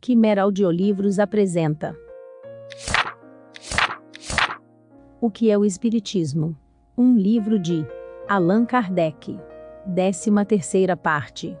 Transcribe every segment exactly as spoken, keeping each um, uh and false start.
Quimera Audiolivros apresenta: O que é o Espiritismo? Um livro de Allan Kardec. décima terceira parte.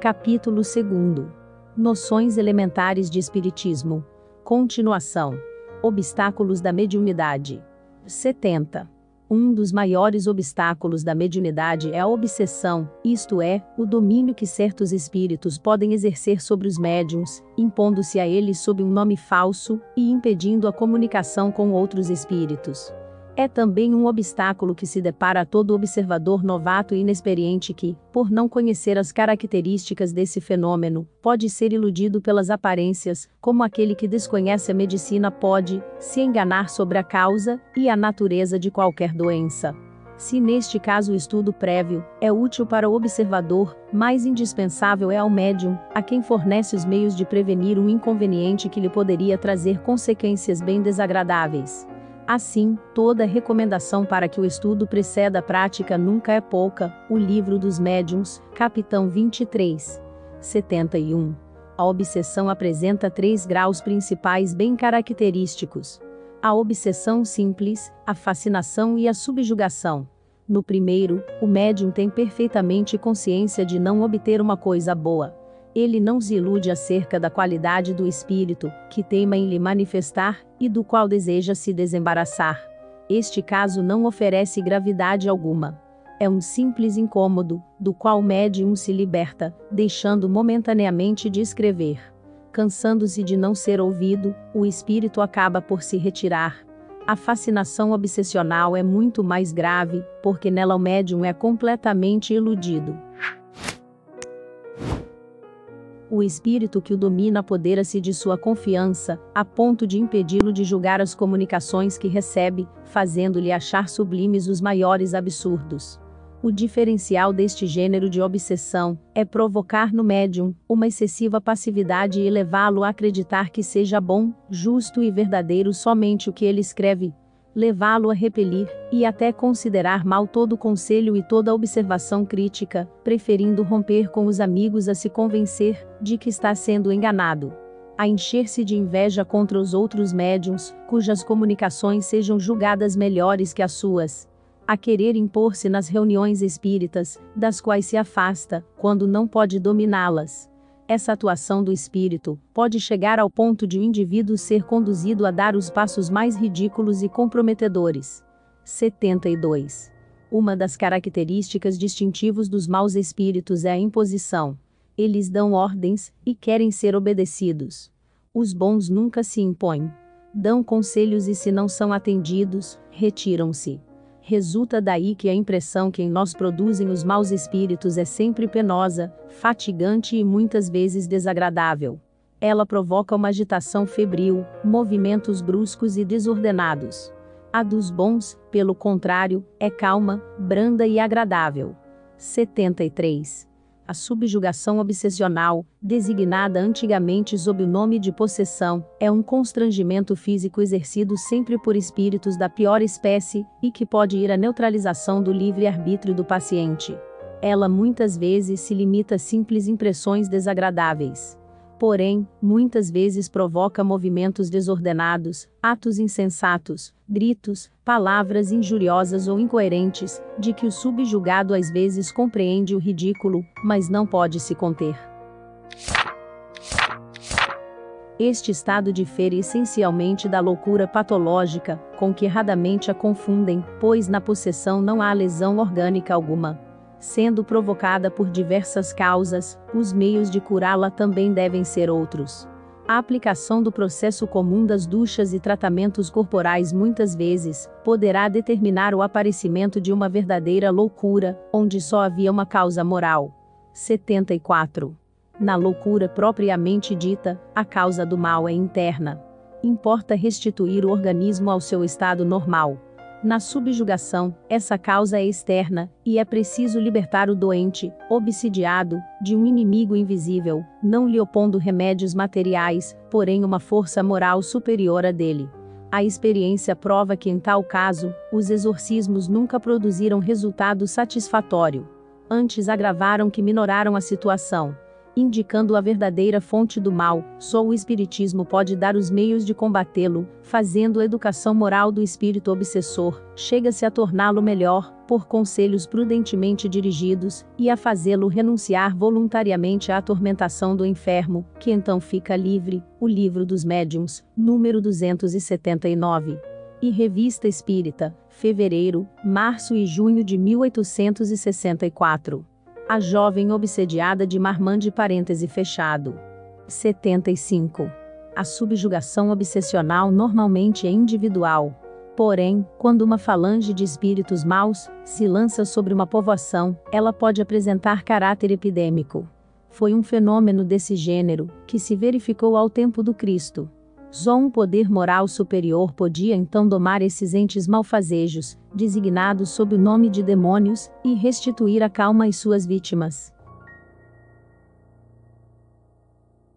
Capítulo segundo. Noções elementares de Espiritismo. Continuação. Obstáculos da mediunidade. setenta. Um dos maiores obstáculos da mediunidade é a obsessão, isto é, o domínio que certos espíritos podem exercer sobre os médiuns, impondo-se a eles sob um nome falso e impedindo a comunicação com outros espíritos. É também um obstáculo que se depara a todo observador novato e inexperiente que, por não conhecer as características desse fenômeno, pode ser iludido pelas aparências, como aquele que desconhece a medicina pode se enganar sobre a causa e a natureza de qualquer doença. Se neste caso o estudo prévio é útil para o observador, mais indispensável é ao médium, a quem fornece os meios de prevenir um inconveniente que lhe poderia trazer consequências bem desagradáveis. Assim, toda recomendação para que o estudo preceda a prática nunca é pouca. O Livro dos Médiuns, capitão vinte e três, setenta e um. A obsessão apresenta três graus principais bem característicos: a obsessão simples, a fascinação e a subjugação. No primeiro, o médium tem perfeitamente consciência de não obter uma coisa boa. Ele não se ilude acerca da qualidade do espírito, que teima em lhe manifestar, e do qual deseja se desembaraçar. Este caso não oferece gravidade alguma. É um simples incômodo, do qual o médium se liberta, deixando momentaneamente de escrever. Cansando-se de não ser ouvido, o espírito acaba por se retirar. A fascinação obsessional é muito mais grave, porque nela o médium é completamente iludido. O espírito que o domina apodera-se de sua confiança, a ponto de impedi-lo de julgar as comunicações que recebe, fazendo-lhe achar sublimes os maiores absurdos. O diferencial deste gênero de obsessão é provocar no médium uma excessiva passividade e levá-lo a acreditar que seja bom, justo e verdadeiro somente o que ele escreve, levá-lo a repelir e até considerar mal todo conselho e toda observação crítica, preferindo romper com os amigos a se convencer de que está sendo enganado, a encher-se de inveja contra os outros médiuns, cujas comunicações sejam julgadas melhores que as suas, a querer impor-se nas reuniões espíritas, das quais se afasta, quando não pode dominá-las. Essa atuação do espírito pode chegar ao ponto de o indivíduo ser conduzido a dar os passos mais ridículos e comprometedores. setenta e dois. Uma das características distintivas dos maus espíritos é a imposição. Eles dão ordens e querem ser obedecidos. Os bons nunca se impõem. Dão conselhos e, se não são atendidos, retiram-se. Resulta daí que a impressão que em nós produzem os maus espíritos é sempre penosa, fatigante e muitas vezes desagradável. Ela provoca uma agitação febril, movimentos bruscos e desordenados. A dos bons, pelo contrário, é calma, branda e agradável. setenta e três. A subjugação obsessional, designada antigamente sob o nome de possessão, é um constrangimento físico exercido sempre por espíritos da pior espécie, e que pode ir à neutralização do livre-arbítrio do paciente. Ela muitas vezes se limita a simples impressões desagradáveis. Porém, muitas vezes provoca movimentos desordenados, atos insensatos, gritos, palavras injuriosas ou incoerentes, de que o subjugado às vezes compreende o ridículo, mas não pode se conter. Este estado difere essencialmente da loucura patológica, com que erradamente a confundem, pois na possessão não há lesão orgânica alguma. Sendo provocada por diversas causas, os meios de curá-la também devem ser outros. A aplicação do processo comum das duchas e tratamentos corporais muitas vezes poderá determinar o aparecimento de uma verdadeira loucura, onde só havia uma causa moral. setenta e quatro. Na loucura propriamente dita, a causa do mal é interna. Importa restituir o organismo ao seu estado normal. Na subjugação, essa causa é externa, e é preciso libertar o doente, obsidiado, de um inimigo invisível, não lhe opondo remédios materiais, porém uma força moral superior à dele. A experiência prova que, em tal caso, os exorcismos nunca produziram resultado satisfatório. antes agravaram que minoraram a situação, indicando a verdadeira fonte do mal. Só o Espiritismo pode dar os meios de combatê-lo, fazendo a educação moral do espírito obsessor, chega-se a torná-lo melhor, por conselhos prudentemente dirigidos, e a fazê-lo renunciar voluntariamente à atormentação do enfermo, que então fica livre. O Livro dos Médiuns, número duzentos e setenta e nove. E Revista Espírita, fevereiro, março e junho de mil oitocentos e sessenta e quatro. A jovem obsediada de Marmande, parêntese fechado. setenta e cinco. A subjugação obsessional normalmente é individual. Porém, quando uma falange de espíritos maus se lança sobre uma povoação, ela pode apresentar caráter epidêmico. Foi um fenômeno desse gênero que se verificou ao tempo do Cristo. Só um poder moral superior podia então domar esses entes malfazejos, designados sob o nome de demônios, e restituir a calma às suas vítimas.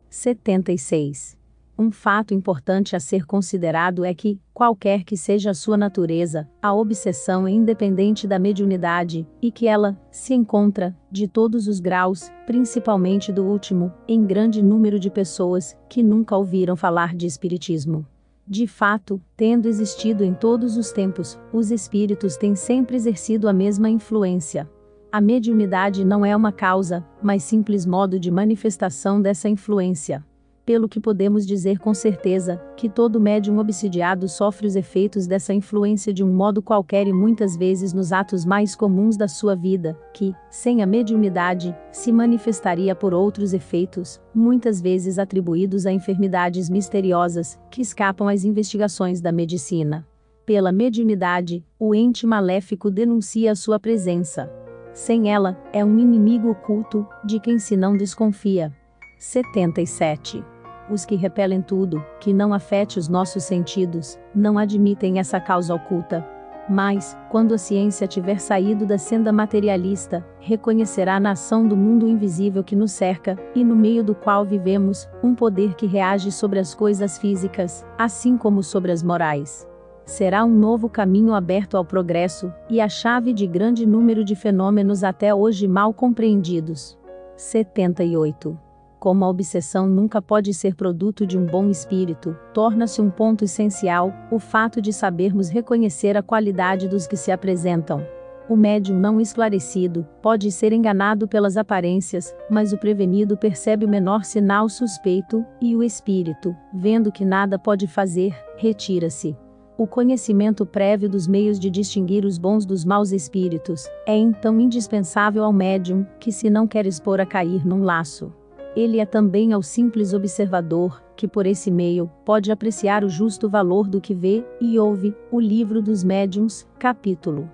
setenta e seis. Um fato importante a ser considerado é que, qualquer que seja a sua natureza, a obsessão é independente da mediunidade, e que ela se encontra, de todos os graus, principalmente do último, em grande número de pessoas que nunca ouviram falar de espiritismo. De fato, tendo existido em todos os tempos, os espíritos têm sempre exercido a mesma influência. A mediunidade não é uma causa, mas simples modo de manifestação dessa influência. Pelo que podemos dizer com certeza, que todo médium obsidiado sofre os efeitos dessa influência de um modo qualquer e muitas vezes nos atos mais comuns da sua vida, que, sem a mediunidade, se manifestaria por outros efeitos, muitas vezes atribuídos a enfermidades misteriosas, que escapam às investigações da medicina. Pela mediunidade, o ente maléfico denuncia a sua presença. Sem ela, é um inimigo oculto, de quem se não desconfia. setenta e sete. Os que repelem tudo que não afete os nossos sentidos, não admitem essa causa oculta. Mas, quando a ciência tiver saído da senda materialista, reconhecerá na ação do mundo invisível que nos cerca, e no meio do qual vivemos, um poder que reage sobre as coisas físicas, assim como sobre as morais. Será um novo caminho aberto ao progresso, e a chave de grande número de fenômenos até hoje mal compreendidos. setenta e oito. Como a obsessão nunca pode ser produto de um bom espírito, torna-se um ponto essencial o fato de sabermos reconhecer a qualidade dos que se apresentam. O médium não esclarecido pode ser enganado pelas aparências, mas o prevenido percebe o menor sinal suspeito, e o espírito, vendo que nada pode fazer, retira-se. O conhecimento prévio dos meios de distinguir os bons dos maus espíritos é então indispensável ao médium, que se não quer expor a cair num laço. Ele é também ao simples observador, que por esse meio, pode apreciar o justo valor do que vê e ouve. O Livro dos Médiuns, capítulo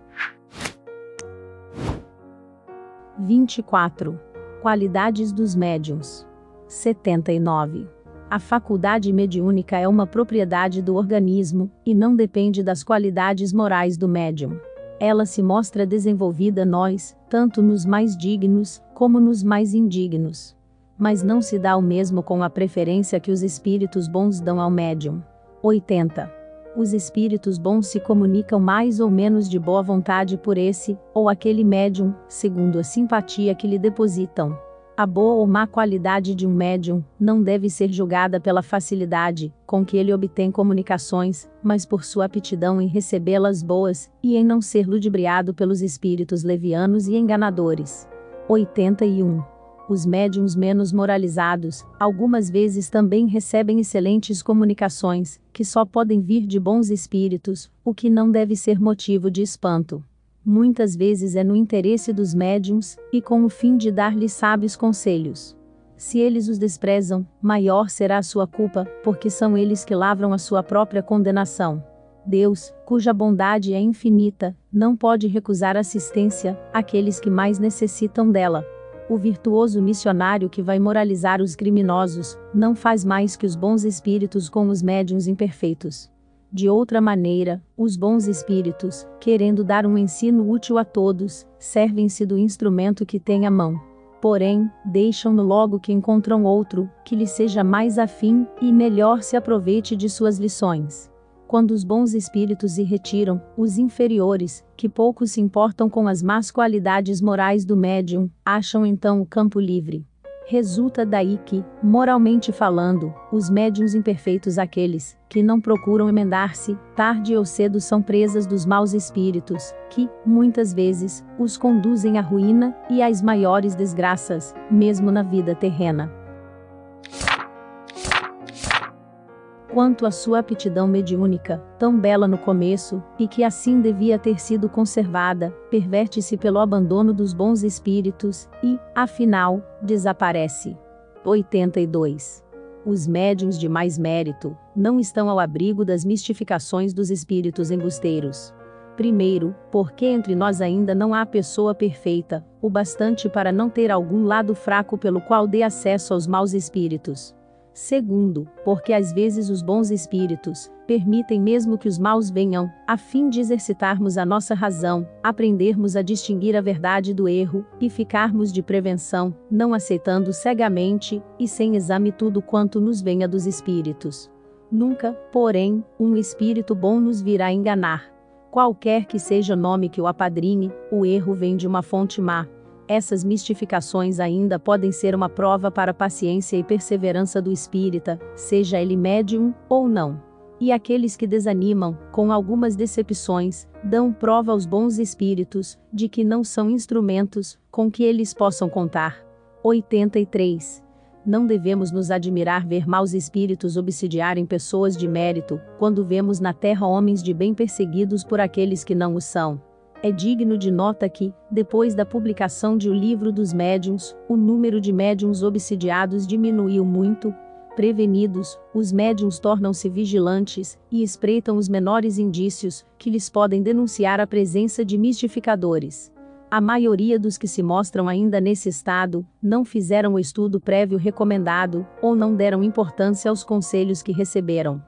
vinte e quatro. Qualidades dos médiuns. setenta e nove. A faculdade mediúnica é uma propriedade do organismo, e não depende das qualidades morais do médium. Ela se mostra desenvolvida nós, tanto nos mais dignos, como nos mais indignos. Mas não se dá o mesmo com a preferência que os espíritos bons dão ao médium. oitenta. Os espíritos bons se comunicam mais ou menos de boa vontade por esse, ou aquele médium, segundo a simpatia que lhe depositam. A boa ou má qualidade de um médium não deve ser julgada pela facilidade com que ele obtém comunicações, mas por sua aptidão em recebê-las boas, e em não ser ludibriado pelos espíritos levianos e enganadores. oitenta e um. Os médiuns menos moralizados, algumas vezes também recebem excelentes comunicações, que só podem vir de bons espíritos, o que não deve ser motivo de espanto. Muitas vezes é no interesse dos médiuns, e com o fim de dar-lhes sábios conselhos. Se eles os desprezam, maior será a sua culpa, porque são eles que lavram a sua própria condenação. Deus, cuja bondade é infinita, não pode recusar assistência àqueles que mais necessitam dela. O virtuoso missionário que vai moralizar os criminosos, não faz mais que os bons espíritos com os médiuns imperfeitos. De outra maneira, os bons espíritos, querendo dar um ensino útil a todos, servem-se do instrumento que têm à mão. Porém, deixam-no logo que encontram outro, que lhe seja mais afim, e melhor se aproveite de suas lições. quando os bons espíritos se retiram, os inferiores, que pouco se importam com as más qualidades morais do médium, acham então o campo livre. Resulta daí que, moralmente falando, os médiuns imperfeitos, aqueles que não procuram emendar-se, tarde ou cedo são presas dos maus espíritos, que, muitas vezes, os conduzem à ruína e às maiores desgraças, mesmo na vida terrena. Quanto à sua aptidão mediúnica, tão bela no começo, e que assim devia ter sido conservada, perverte-se pelo abandono dos bons espíritos, e, afinal, desaparece. oitenta e dois. Os médiuns de mais mérito não estão ao abrigo das mistificações dos espíritos embusteiros. Primeiro, porque entre nós ainda não há pessoa perfeita, o bastante para não ter algum lado fraco pelo qual dê acesso aos maus espíritos. Segundo, porque às vezes os bons espíritos permitem mesmo que os maus venham, a fim de exercitarmos a nossa razão, aprendermos a distinguir a verdade do erro, e ficarmos de prevenção, não aceitando cegamente e sem exame tudo quanto nos venha dos espíritos. Nunca, porém, um espírito bom nos virá enganar. Qualquer que seja o nome que o apadrine, o erro vem de uma fonte má. Essas mistificações ainda podem ser uma prova para a paciência e perseverança do espírita, seja ele médium ou não. E aqueles que desanimam, com algumas decepções, dão prova aos bons espíritos de que não são instrumentos com que eles possam contar. oitenta e três. Não devemos nos admirar ver maus espíritos obsidiarem pessoas de mérito, quando vemos na terra homens de bem perseguidos por aqueles que não o são. É digno de nota que, depois da publicação de O Livro dos Médiuns, o número de médiuns obsidiados diminuiu muito. Prevenidos, os médiuns tornam-se vigilantes e espreitam os menores indícios que lhes podem denunciar a presença de mistificadores. A maioria dos que se mostram ainda nesse estado não fizeram o estudo prévio recomendado ou não deram importância aos conselhos que receberam.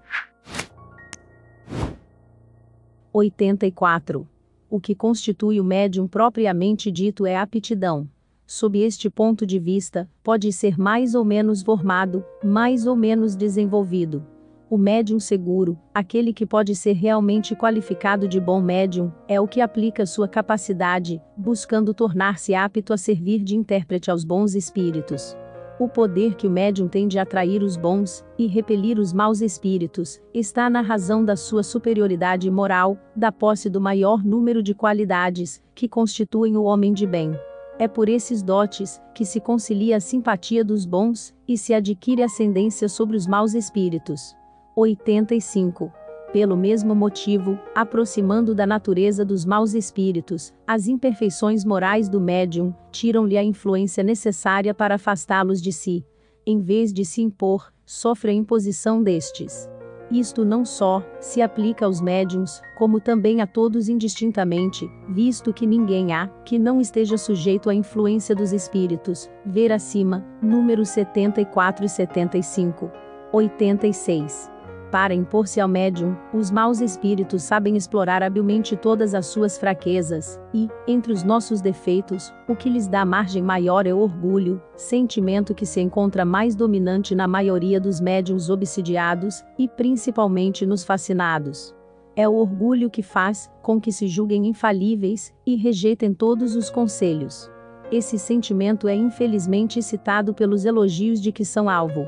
oitenta e quatro. O que constitui o médium propriamente dito é a aptidão. Sob este ponto de vista, pode ser mais ou menos formado, mais ou menos desenvolvido. O médium seguro, aquele que pode ser realmente qualificado de bom médium, é o que aplica sua capacidade, buscando tornar-se apto a servir de intérprete aos bons espíritos. O poder que o médium tem de atrair os bons e repelir os maus espíritos está na razão da sua superioridade moral, da posse do maior número de qualidades que constituem o homem de bem. É por esses dotes que se concilia a simpatia dos bons e se adquire ascendência sobre os maus espíritos. oitenta e cinco. Pelo mesmo motivo, aproximando da natureza dos maus espíritos, as imperfeições morais do médium tiram-lhe a influência necessária para afastá-los de si. Em vez de se impor, sofre a imposição destes. Isto não só se aplica aos médiuns, como também a todos indistintamente, visto que ninguém há que não esteja sujeito à influência dos espíritos, ver acima, números setenta e quatro e setenta e cinco. oitenta e seis. Para impor-se ao médium, os maus espíritos sabem explorar habilmente todas as suas fraquezas, e, entre os nossos defeitos, o que lhes dá margem maior é o orgulho, sentimento que se encontra mais dominante na maioria dos médiuns obsidiados, e principalmente nos fascinados. É o orgulho que faz com que se julguem infalíveis e rejeitem todos os conselhos. Esse sentimento é infelizmente citado pelos elogios de que são alvo.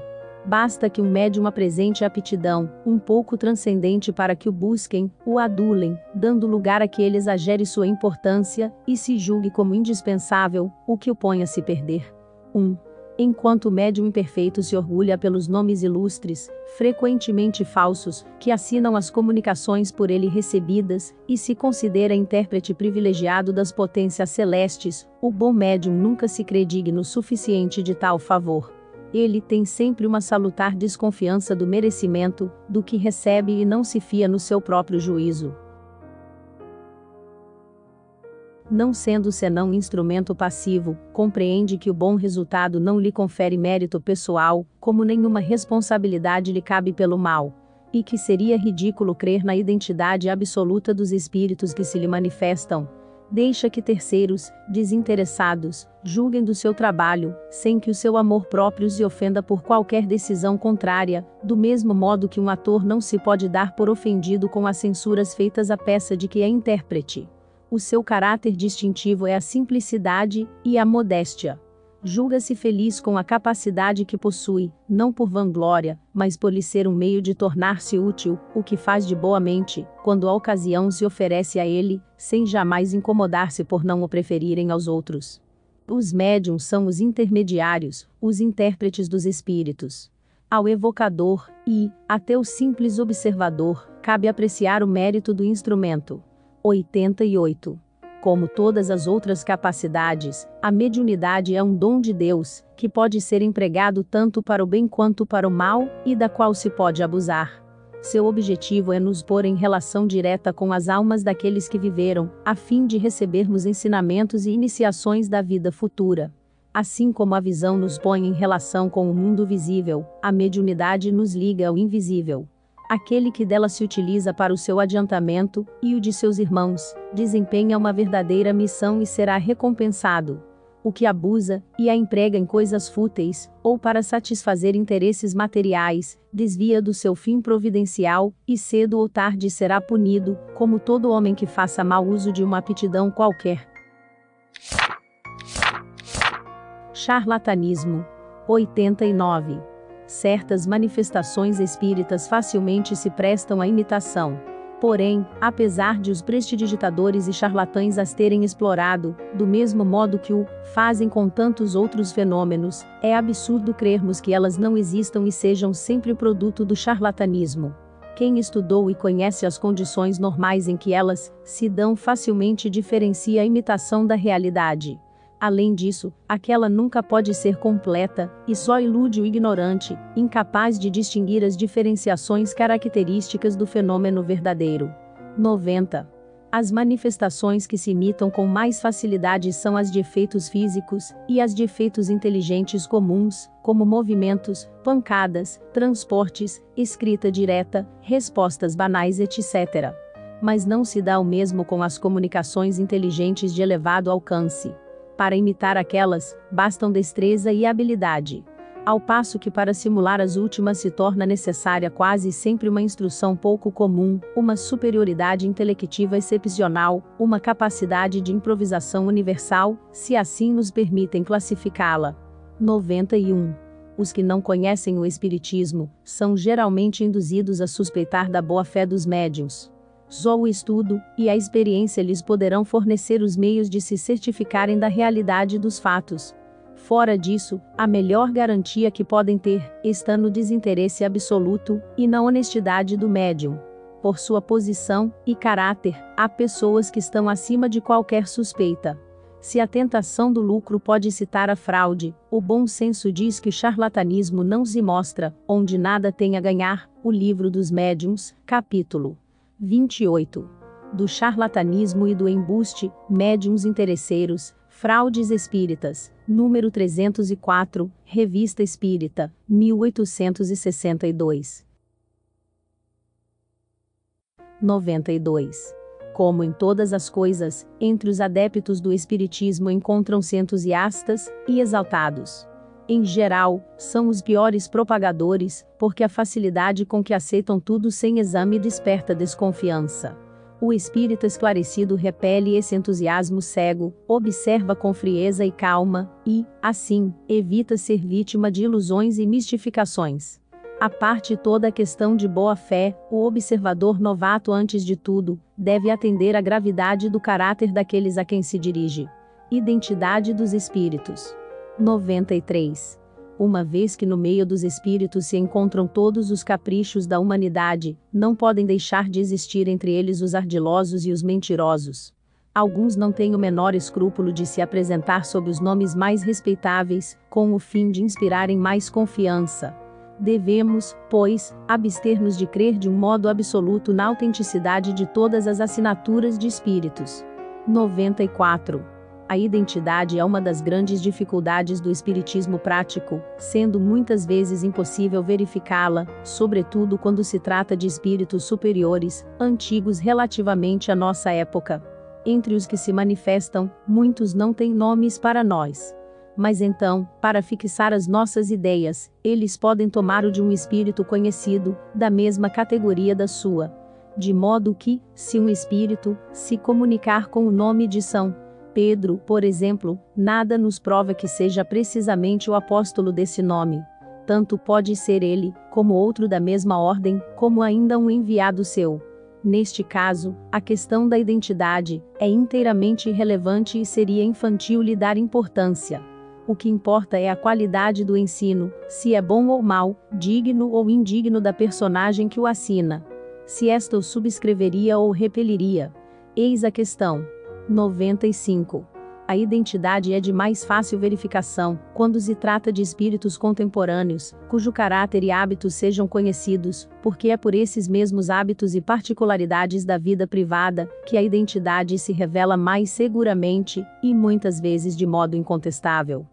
Basta que um médium apresente aptidão, um pouco transcendente para que o busquem, o adulem, dando lugar a que ele exagere sua importância, e se julgue como indispensável, o que o põe a se perder. um. Enquanto o médium imperfeito se orgulha pelos nomes ilustres, frequentemente falsos, que assinam as comunicações por ele recebidas, e se considera intérprete privilegiado das potências celestes, o bom médium nunca se crê digno o suficiente de tal favor. Ele tem sempre uma salutar desconfiança do merecimento, do que recebe e não se fia no seu próprio juízo. Não sendo senão instrumento passivo, compreende que o bom resultado não lhe confere mérito pessoal, como nenhuma responsabilidade lhe cabe pelo mal. E que seria ridículo crer na identidade absoluta dos espíritos que se lhe manifestam. deixa que terceiros, desinteressados, julguem do seu trabalho, sem que o seu amor próprio se ofenda por qualquer decisão contrária, do mesmo modo que um ator não se pode dar por ofendido com as censuras feitas à peça de que é intérprete. O seu caráter distintivo é a simplicidade e a modéstia. Julga-se feliz com a capacidade que possui, não por vanglória, mas por lhe ser um meio de tornar-se útil, o que faz de boa mente, quando a ocasião se oferece a ele, sem jamais incomodar-se por não o preferirem aos outros. Os médiuns são os intermediários, os intérpretes dos espíritos. Ao evocador, e, até o simples observador, cabe apreciar o mérito do instrumento. oitenta e oito. Como todas as outras capacidades, a mediunidade é um dom de Deus, que pode ser empregado tanto para o bem quanto para o mal, e da qual se pode abusar. Seu objetivo é nos pôr em relação direta com as almas daqueles que viveram, a fim de recebermos ensinamentos e iniciações da vida futura. Assim como a visão nos põe em relação com o mundo visível, a mediunidade nos liga ao invisível. Aquele que dela se utiliza para o seu adiantamento, e o de seus irmãos, desempenha uma verdadeira missão e será recompensado. O que abusa, e a emprega em coisas fúteis, ou para satisfazer interesses materiais, desvia do seu fim providencial, e cedo ou tarde será punido, como todo homem que faça mau uso de uma aptidão qualquer. Charlatanismo. oitenta e nove. Certas manifestações espíritas facilmente se prestam à imitação. Porém, apesar de os prestidigitadores e charlatães as terem explorado, do mesmo modo que o fazem com tantos outros fenômenos, é absurdo crermos que elas não existam e sejam sempre produto do charlatanismo. Quem estudou e conhece as condições normais em que elas se dão facilmente diferencia a imitação da realidade. Além disso, aquela nunca pode ser completa, e só ilude o ignorante, incapaz de distinguir as diferenciações características do fenômeno verdadeiro. noventa. As manifestações que se imitam com mais facilidade são as de efeitos físicos, e as de efeitos inteligentes comuns, como movimentos, pancadas, transportes, escrita direta, respostas banais, etcétera. Mas não se dá o mesmo com as comunicações inteligentes de elevado alcance. Para imitar aquelas, bastam destreza e habilidade. Ao passo que para simular as últimas se torna necessária quase sempre uma instrução pouco comum, uma superioridade intelectiva excepcional, uma capacidade de improvisação universal, se assim nos permitem classificá-la. noventa e um. Os que não conhecem o Espiritismo, são geralmente induzidos a suspeitar da boa-fé dos médiuns. Só o estudo e a experiência lhes poderão fornecer os meios de se certificarem da realidade dos fatos. Fora disso, a melhor garantia que podem ter está no desinteresse absoluto e na honestidade do médium. Por sua posição e caráter, há pessoas que estão acima de qualquer suspeita. Se a tentação do lucro pode citar a fraude, o bom senso diz que charlatanismo não se mostra, onde nada tem a ganhar. O Livro dos Médiuns, capítulo vinte e oito. Do charlatanismo e do embuste, médiuns interesseiros, fraudes espíritas, número trezentos e quatro, Revista Espírita, mil oitocentos e sessenta e dois. noventa e dois. Como em todas as coisas, entre os adeptos do Espiritismo encontram-se entusiastas e exaltados. Em geral, são os piores propagadores, porque a facilidade com que aceitam tudo sem exame desperta desconfiança. O espírita esclarecido repele esse entusiasmo cego, observa com frieza e calma, e, assim, evita ser vítima de ilusões e mistificações. A parte toda a questão de boa-fé, o observador novato antes de tudo, deve atender à gravidade do caráter daqueles a quem se dirige. Identidade dos espíritos. noventa e três. Uma vez que no meio dos espíritos se encontram todos os caprichos da humanidade, não podem deixar de existir entre eles os ardilosos e os mentirosos. Alguns não têm o menor escrúpulo de se apresentar sob os nomes mais respeitáveis, com o fim de inspirarem mais confiança. Devemos, pois, abster-nos de crer de um modo absoluto na autenticidade de todas as assinaturas de espíritos. noventa e quatro. A identidade é uma das grandes dificuldades do espiritismo prático, sendo muitas vezes impossível verificá-la, sobretudo quando se trata de espíritos superiores, antigos relativamente à nossa época. entre os que se manifestam, muitos não têm nomes para nós. Mas então, para fixar as nossas ideias, eles podem tomar o de um espírito conhecido, da mesma categoria da sua. De modo que, se um espírito se comunicar com o nome de São Pedro, por exemplo, nada nos prova que seja precisamente o apóstolo desse nome. Tanto pode ser ele, como outro da mesma ordem, como ainda um enviado seu. Neste caso, a questão da identidade é inteiramente irrelevante e seria infantil lhe dar importância. O que importa é a qualidade do ensino, se é bom ou mal, digno ou indigno da personagem que o assina. Se esta o subscreveria ou repeliria. Eis a questão. noventa e cinco. A identidade é de mais fácil verificação quando se trata de espíritos contemporâneos, cujo caráter e hábitos sejam conhecidos, porque é por esses mesmos hábitos e particularidades da vida privada que a identidade se revela mais seguramente, e muitas vezes de modo incontestável.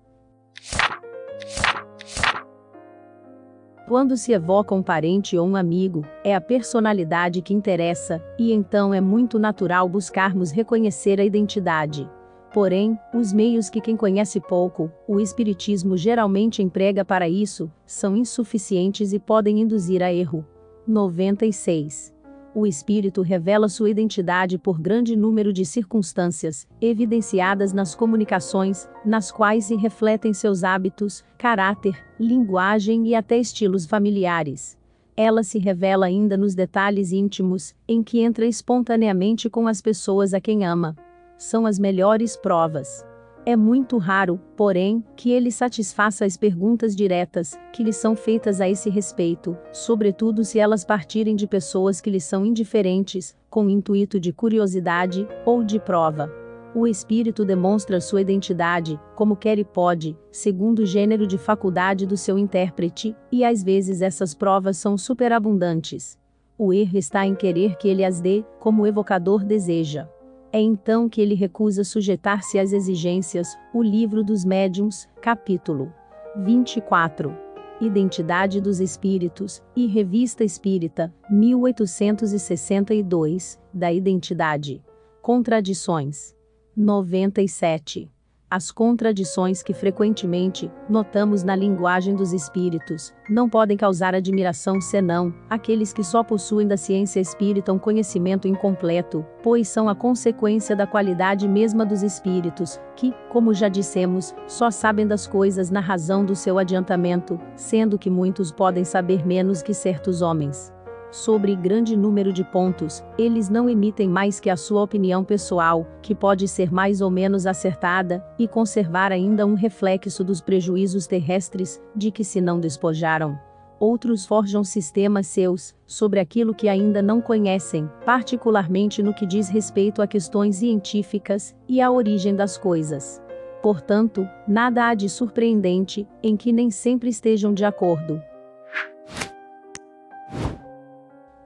Quando se evoca um parente ou um amigo, é a personalidade que interessa, e então é muito natural buscarmos reconhecer a identidade. Porém, os meios que quem conhece pouco, o Espiritismo geralmente emprega para isso, são insuficientes e podem induzir a erro. noventa e seis. O Espírito revela sua identidade por grande número de circunstâncias, evidenciadas nas comunicações, nas quais se refletem seus hábitos, caráter, linguagem e até estilos familiares. Ela se revela ainda nos detalhes íntimos, em que entra espontaneamente com as pessoas a quem ama. São as melhores provas. É muito raro, porém, que ele satisfaça as perguntas diretas que lhe são feitas a esse respeito, sobretudo se elas partirem de pessoas que lhe são indiferentes, com intuito de curiosidade ou de prova. O espírito demonstra sua identidade, como quer e pode, segundo o gênero de faculdade do seu intérprete, e às vezes essas provas são superabundantes. O erro está em querer que ele as dê, como o evocador deseja. É então que ele recusa sujeitar-se às exigências, o Livro dos Médiuns, capítulo vinte e quatro. Identidade dos Espíritos, e Revista Espírita, mil oitocentos e sessenta e dois, da Identidade. Contradições. noventa e sete. As contradições que frequentemente notamos na linguagem dos espíritos não podem causar admiração senão aqueles que só possuem da ciência espírita um conhecimento incompleto, pois são a consequência da qualidade mesma dos espíritos, que, como já dissemos, só sabem das coisas na razão do seu adiantamento, sendo que muitos podem saber menos que certos homens. Sobre grande número de pontos, eles não emitem mais que a sua opinião pessoal, que pode ser mais ou menos acertada, e conservar ainda um reflexo dos prejuízos terrestres, de que se não despojaram. Outros forjam sistemas seus, sobre aquilo que ainda não conhecem, particularmente no que diz respeito a questões científicas, e à origem das coisas. Portanto, nada há de surpreendente, em que nem sempre estejam de acordo.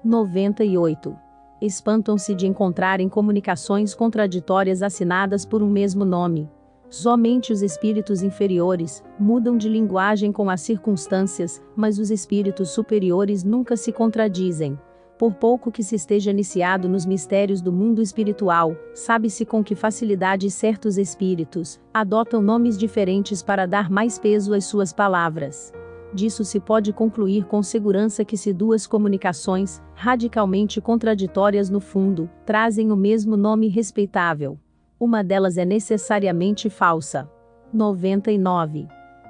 noventa e oito. Espantam-se de encontrarem comunicações contraditórias assinadas por um mesmo nome. Somente os espíritos inferiores mudam de linguagem com as circunstâncias, mas os espíritos superiores nunca se contradizem. Por pouco que se esteja iniciado nos mistérios do mundo espiritual, sabe-se com que facilidade certos espíritos adotam nomes diferentes para dar mais peso às suas palavras. Disso se pode concluir com segurança que se duas comunicações, radicalmente contraditórias no fundo, trazem o mesmo nome respeitável, uma delas é necessariamente falsa. noventa e nove.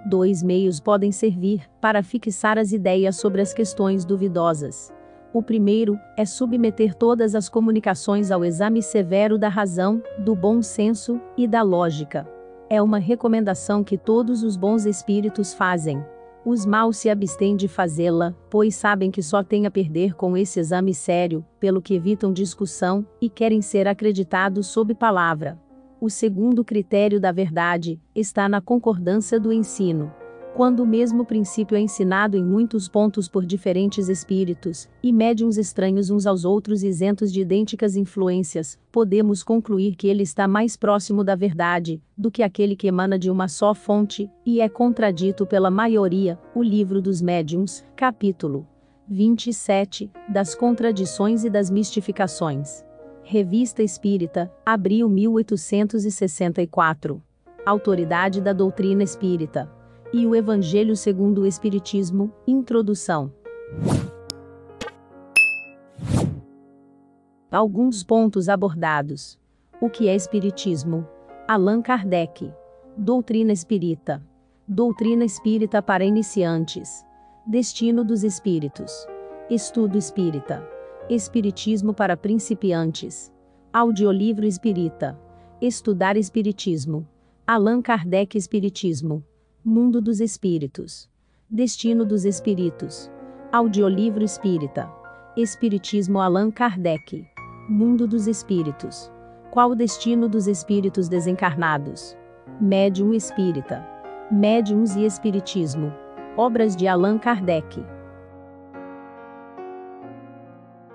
Dois meios podem servir para fixar as ideias sobre as questões duvidosas. O primeiro é submeter todas as comunicações ao exame severo da razão, do bom senso e da lógica. É uma recomendação que todos os bons espíritos fazem. Os maus se abstêm de fazê-la, pois sabem que só têm a perder com esse exame sério, pelo que evitam discussão, e querem ser acreditados sob palavra. O segundo critério da verdade está na concordância do ensino. Quando o mesmo princípio é ensinado em muitos pontos por diferentes espíritos, e médiuns estranhos uns aos outros isentos de idênticas influências, podemos concluir que ele está mais próximo da verdade do que aquele que emana de uma só fonte, e é contradito pela maioria, o Livro dos Médiuns, capítulo vinte e sete, das Contradições e das Mistificações. Revista Espírita, abril mil oitocentos e sessenta e quatro. Autoridade da Doutrina Espírita. E o Evangelho segundo o Espiritismo, introdução. Alguns pontos abordados. O que é Espiritismo? Allan Kardec. Doutrina Espírita. Doutrina Espírita para iniciantes. Destino dos Espíritos. Estudo Espírita. Espiritismo para principiantes. Audiolivro Espírita. Estudar Espiritismo. Allan Kardec. Espiritismo. Mundo dos Espíritos. Destino dos Espíritos. Audiolivro Espírita. Espiritismo. Allan Kardec. Mundo dos Espíritos. Qual o destino dos espíritos desencarnados? Médium Espírita. Médiuns e Espiritismo. Obras de Allan Kardec.